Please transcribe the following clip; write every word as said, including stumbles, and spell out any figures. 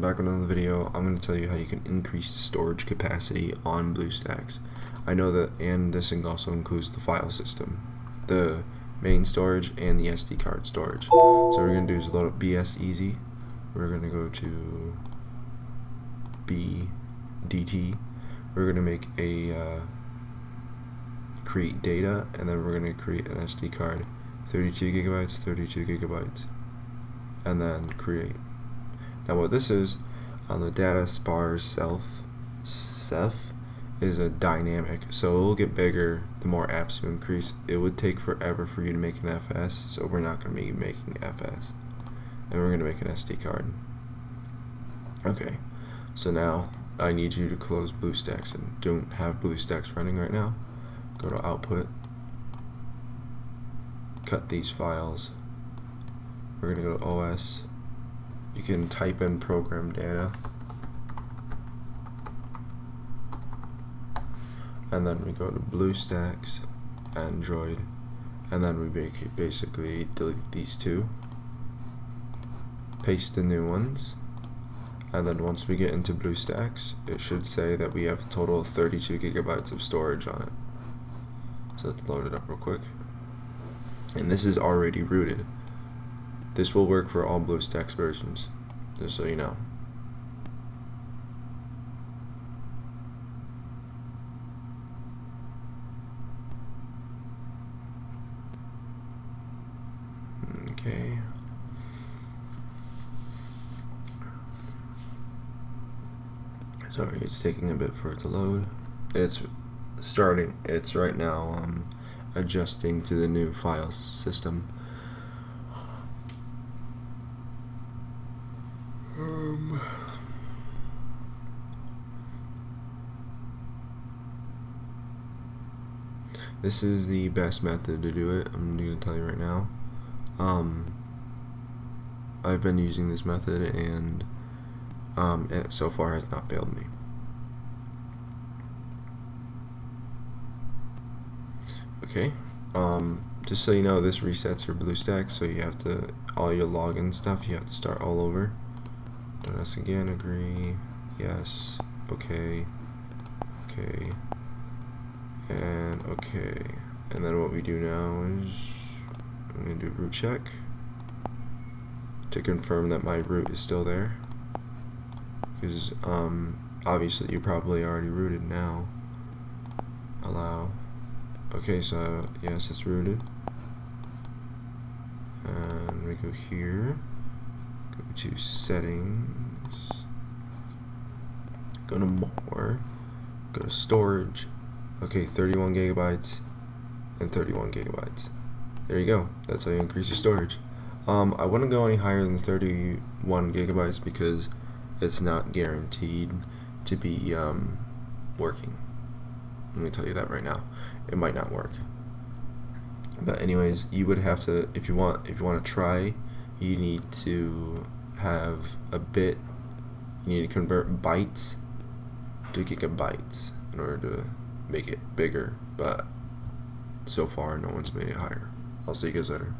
welcome back to another video. I'm going to tell you how you can increase the storage capacity on BlueStacks. I know that, and this thing also includes the file system, the main storage, and the S D card storage. So what we're going to do is load up B S Easy. We're going to go to B D T. We're going to make a uh, create data, and then we're going to create an S D card, thirty-two gigabytes, thirty-two gigabytes, and then create. Now what this is, on the data sparse self, self is a dynamic, so it will get bigger the more apps you increase. It would take forever for you to make an F S, so we're not going to be making F S, and we're going to make an S D card. Okay, so now I need you to close BlueStacks, and don't have BlueStacks running right now. Go to output, cut these files, we're going to go to O S. You can type in program data, and then we go to BlueStacks, Android, and then we basically delete these two, paste the new ones, and then once we get into BlueStacks, it should say that we have a total of thirty-two gigabytes of storage on it. So let's load it up real quick, and this is already rooted. This will work for all BlueStacks versions, just so you know. Okay. Sorry, it's taking a bit for it to load. It's starting, it's right now um, adjusting to the new file system. Um. This is the best method to do it. I'm going to tell you right now. Um, I've been using this method, and um, it so far has not failed me. Okay. Um, just so you know, this resets your BlueStacks, so you have to all your login stuff. You have to start all over. Done this again, agree, yes, okay, okay, and okay. And then what we do now is I'm going to do root check to confirm that my root is still there, because um, obviously you probably already rooted now. Allow. Okay, so yes, it's rooted. And we go here. To settings, go to more, go to storage. Okay, thirty-one gigabytes and thirty-one gigabytes. There you go. That's how you increase your storage. Um, I wouldn't go any higher than thirty-one gigabytes because it's not guaranteed to be um, working. Let me tell you that right now. It might not work. But anyways, you would have to, if you want, if you want to try. You need to have a bit, you need to convert bytes to gigabytes in order to make it bigger, but so far no one's made it higher. I'll see you guys later.